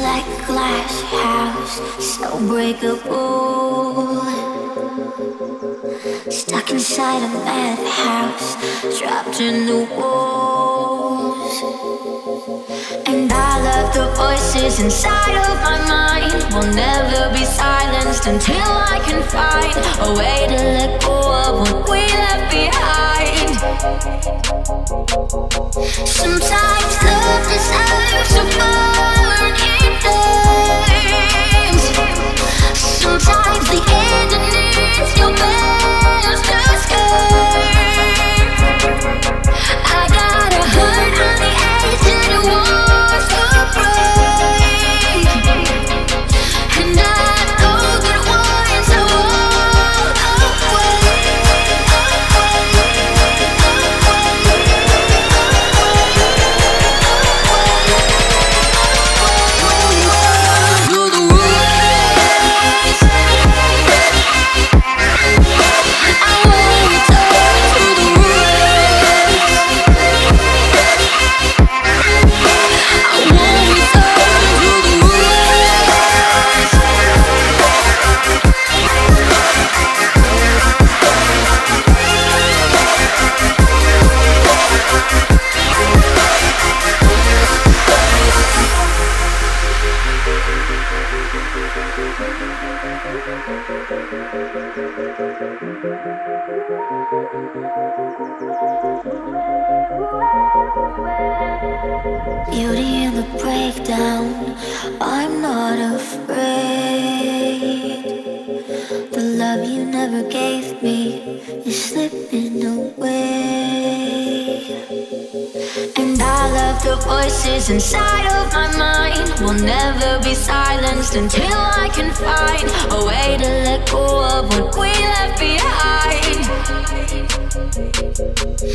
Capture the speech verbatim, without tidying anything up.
like a glass house, so breakable. Stuck inside a madhouse, trapped in the walls. And I love the voices inside of my mind. Will never be silenced until I can find a way to let go of what we left behind. Sometimes love deserves a burning thing. Sometimes the ending is your best escape. I got a hurt on the edge and it wants to break. And I know that once I walk away, through the woods, I will return through the woods. I won't return through the woods. Beauty in the breakdown, I'm not afraid. The love you never gave me is slipping away. And I love the voices inside of my mind. Will never be silenced until I can find a way to let go of what we left behind.